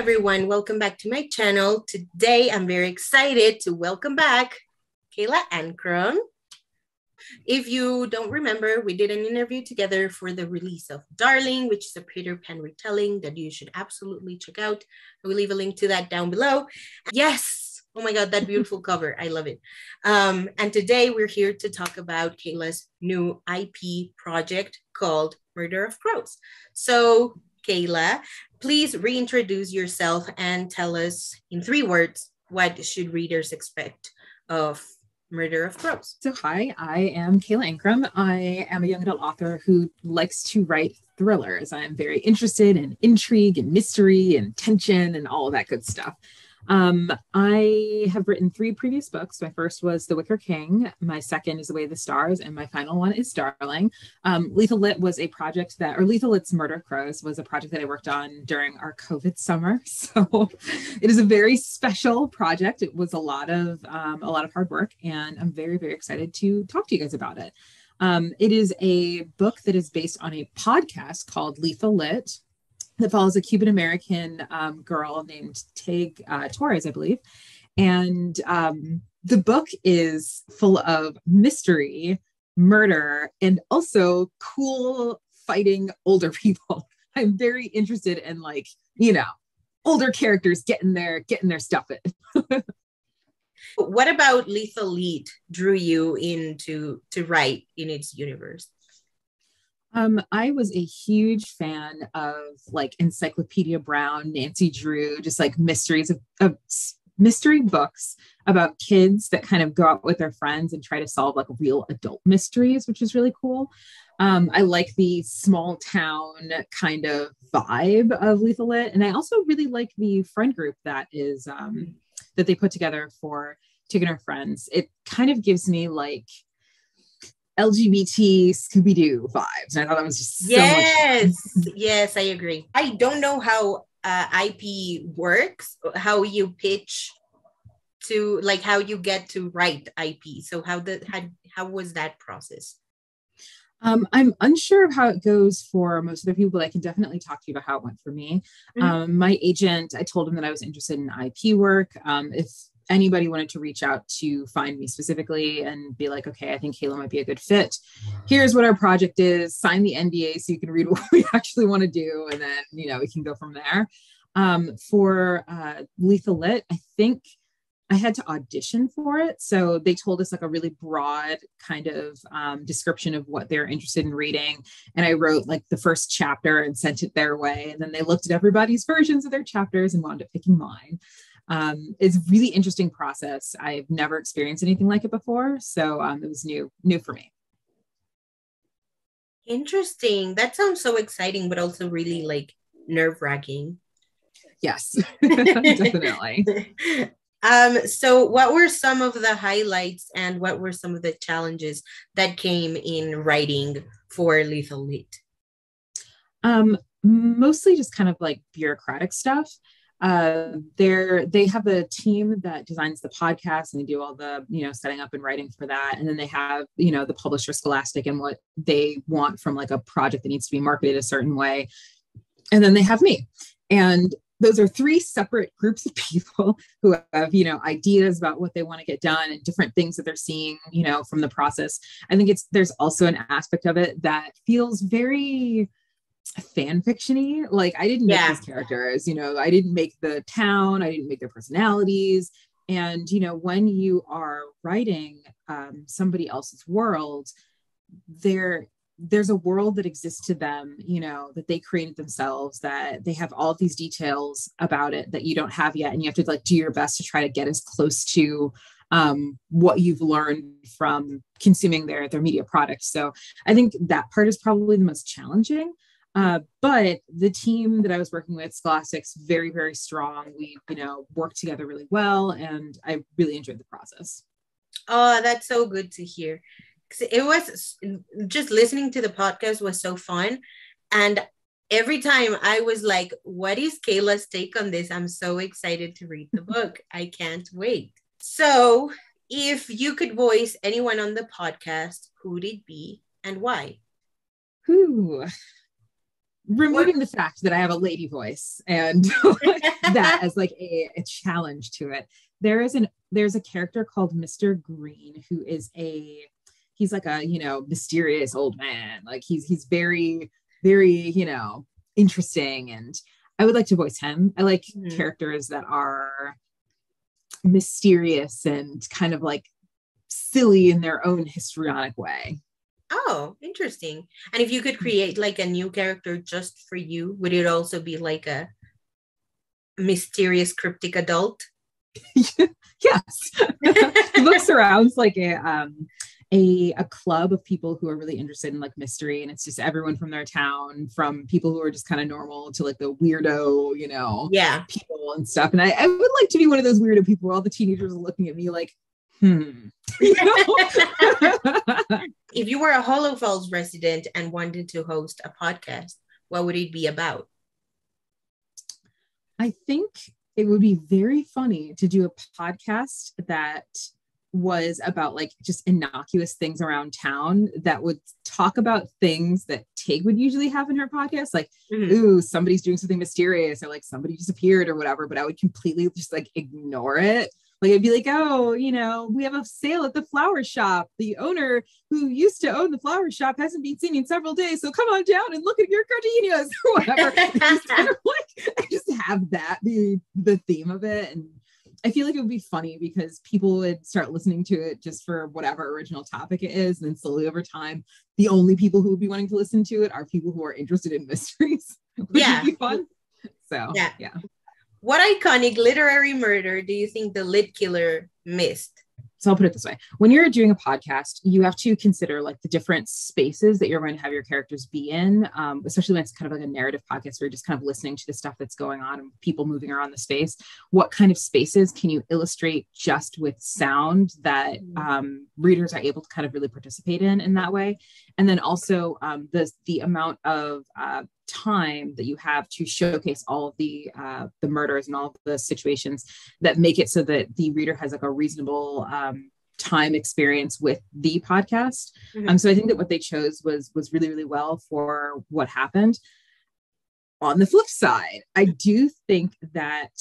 everyone. Welcome back to my channel. Today, I'm very excited to welcome back Kayla Ancrum. If you don't remember, we did an interview together for the release of Darling, which is a Peter Pan retelling that you should absolutely check out. I will leave a link to that down below. Yes. Oh my God, that beautiful cover. I love it. And today we're here to talk about Kayla's new IP project called Murder of Crows. So Kayla, please reintroduce yourself and tell us in 3 words, what should readers expect of Murder of Crows? So hi, I am Kayla Ancrum. I am a young adult author who likes to write thrillers. I'm very interested in intrigue and mystery and tension and all of that good stuff. I have written 3 previous books. My first was The Wicker King. My second is The Way of the Stars. And my final one is Darling. Lethal Lit was a project that, or Lethal Lit's Murder of Crows was a project that I worked on during our COVID summer. So it is a very special project. It was a lot of hard work, and I'm very, very excited to talk to you guys about it. It is a book that is based on a podcast called Lethal Lit, that follows a Cuban-American girl named Tig Torres, I believe. And the book is full of mystery, murder, and also cool fighting older people. I'm very interested in, like, you know, older characters getting their stuff in. What about Lethal Lit drew you to write in its universe? I was a huge fan of, like, Encyclopedia Brown, Nancy Drew, just like mysteries of mystery books about kids that kind of go out with their friends and try to solve, like, real adult mysteries, which is really cool. I like the small town kind of vibe of Lethal Lit. And I also really like the friend group that is, that they put together for Tig and her friends. It kind of gives me, like, LGBT Scooby-Doo vibes. I thought that was just so much fun. Yes, I agree. I don't know how IP works, how you pitch to, like, how you get to write IP. So how was that process? I'm unsure of how it goes for most of the people, but I can definitely talk to you about how it went for me. Mm-hmm. My agent, I told him that I was interested in IP work. If anybody wanted to reach out to find me specifically and be like, okay, I think Kayla might be a good fit. Here's what our project is. Sign the NDA so you can read what we actually want to do. And then, you know, we can go from there. For Lethal Lit, I think I had to audition for it. So they told us, like, a really broad kind of description of what they're interested in reading. And I wrote, like, the first chapter and sent it their way. And then they looked at everybody's versions of their chapters and wound up picking mine. It's a really interesting process. I've never experienced anything like it before. So it was new for me. Interesting. That sounds so exciting, but also really, like, nerve-wracking. Yes, definitely. So what were some of the highlights and what were some of the challenges that came in writing for Lethal Lit? Mostly just kind of, like, bureaucratic stuff. They have a team that designs the podcast, and they do all the, you know, setting up and writing for that. And then they have, you know, the publisher Scholastic and what they want from, like, a project that needs to be marketed a certain way. And then they have me. And those are 3 separate groups of people who have, you know, ideas about what they want to get done and different things that they're seeing, you know, from the process. I think there's also an aspect of it that feels very fan fiction-y. Like, I didn't make these characters, you know, I didn't make the town, I didn't make their personalities. And, you know, when you are writing somebody else's world, there's a world that exists to them, you know, that they created themselves, that they have all these details about it that you don't have yet. And you have to, like, do your best to try to get as close to what you've learned from consuming their media products. So I think that part is probably the most challenging. But the team that I was working with, Scholastic's, very, very strong. We, you know, worked together really well, and I really enjoyed the process. Oh, that's so good to hear. It was just listening to the podcast was so fun. And every time I was like, what is Kayla's take on this? I'm so excited to read the book. I can't wait. So if you could voice anyone on the podcast, who would it be and why? Who? removing the fact that I have a lady voice and that as like a challenge to it. There's a character called Mr. Green who is he's like a, mysterious old man. Like he's very, very, interesting. And I would like to voice him. I like characters that are mysterious and kind of like silly in their own histrionic way. Oh, interesting. And if you could create like a new character just for you, would it also be like a mysterious cryptic adult? Yes. He looks around like a club of people who are really interested in like mystery, and it's just everyone from their town, from people who are just kind of normal to like the weirdo, people and stuff. And I would like to be one of those weirdo people where all the teenagers are looking at me like, If you were a Hollow Falls resident and wanted to host a podcast, what would it be about? I think it would be very funny to do a podcast that was about like just innocuous things around town that would talk about things that Tig would usually have in her podcast, like ooh, somebody's doing something mysterious, or like somebody disappeared or whatever, but I would completely just like ignore it. Like, I'd be like, oh, we have a sale at the flower shop. The owner who used to own the flower shop hasn't been seen in several days. So come on down and look at your gardenias or whatever. I just have that be the theme of it. And I feel like it would be funny because people would start listening to it just for whatever original topic it is. And then slowly over time, the only people who would be wanting to listen to it are people who are interested in mysteries. Which would be fun. So, yeah. What iconic literary murder do you think the lit killer missed? So I'll put it this way. When you're doing a podcast, you have to consider like the different spaces that you're going to have your characters be in, especially when it's kind of like a narrative podcast where you're just kind of listening to the stuff that's going on and people moving around the space. What kind of spaces can you illustrate just with sound that readers are able to kind of really participate in that way? And then also the amount of time that you have to showcase all of the murders and all of the situations that make it so that the reader has like a reasonable time experience with the podcast. So I think that what they chose was really, really well for what happened. On the flip side, I do think that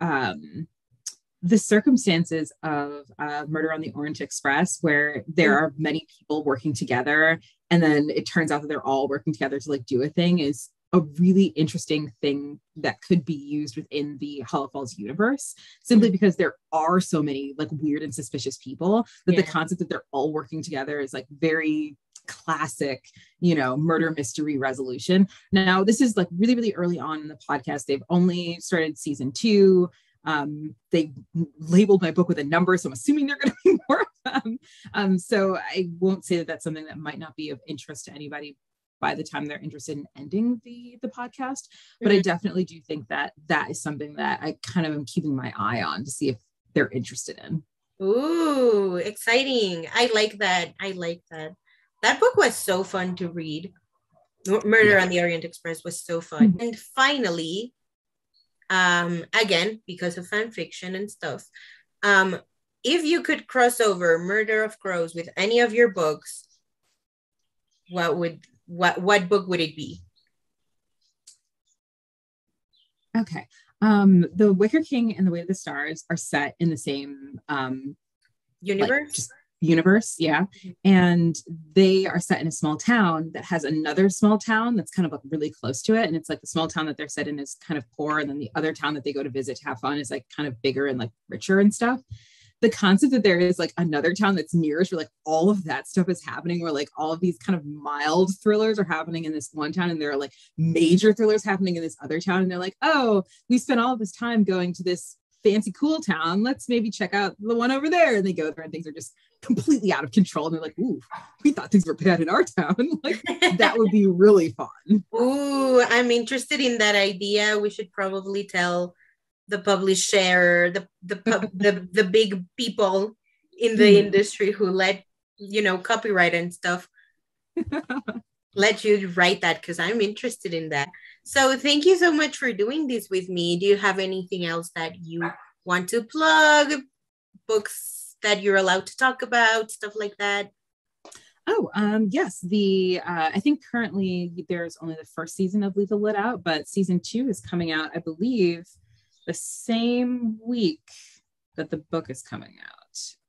the circumstances of Murder on the Orient Express, where there are many people working together and then it turns out that they're all working together to like do a thing, is a really interesting thing that could be used within the Hollow Falls universe, simply because there are so many like weird and suspicious people that the concept that they're all working together is like very classic, murder mystery resolution. Now, this is like really, really early on in the podcast. They've only started season 2. They labeled my book with a number, so I'm assuming they're going to be more of them. So I won't say that that's something that might not be of interest to anybody by the time they're interested in ending the podcast. But I definitely do think that that is something that I kind of am keeping my eye on to see if they're interested in. Ooh, exciting. I like that. That book was so fun to read. Murder on the Orient Express was so fun. And finally, again, because of fan fiction and stuff, if you could cross over Murder of Crows with any of your books, what book would it be? Okay. The Wicker King and The Way of the Stars are set in the same universe. Yeah. And they are set in a small town that has another small town that's kind of like really close to it. And it's like the small town that they're set in is kind of poor. And then the other town that they go to visit to have fun is like kind of bigger and like richer and stuff. The concept that there is like another town that's nearest where like all of that stuff is happening, where like all of these kind of mild thrillers are happening in this one town and there are like major thrillers happening in this other town. And they're like, oh, we spent all of this time going to this fancy cool town, let's maybe check out the one over there. And they go there and things are just completely out of control, and they're like, ooh, we thought things were bad in our town. Like, that would be really fun. Ooh, I'm interested in that idea. We should probably tell the publisher, the big people in the industry who let copyright and stuff let you write that, because I'm interested in that. So thank you so much for doing this with me. Do you have anything else that you want to plug? Books that you're allowed to talk about, stuff like that? Oh, yes. I think currently there's only the first season of Lethal Lit out, but season 2 is coming out, I believe, the same week that the book is coming out.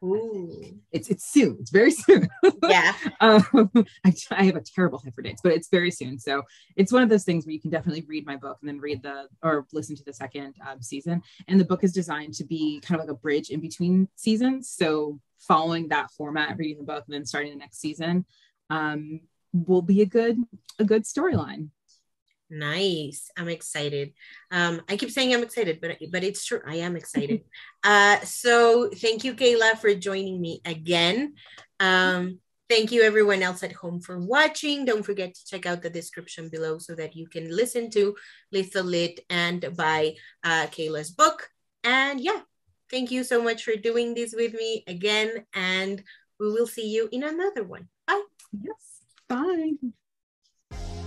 Ooh. It's soon. It's very soon. Yeah. I have a terrible head for dates, but it's very soon. So it's one of those things where you can definitely read my book and then listen to the second season. And the book is designed to be kind of like a bridge in between seasons. So following that format, reading the book and then starting the next season will be a good storyline. Nice. I'm excited. I keep saying I'm excited, but it's true. I am excited. So thank you, Kayla, for joining me again. Thank you everyone else at home for watching. Don't forget to check out the description below so that you can listen to Lethal Lit and buy Kayla's book. And yeah, thank you so much for doing this with me again, and we will see you in another one. Bye. Yes. Bye.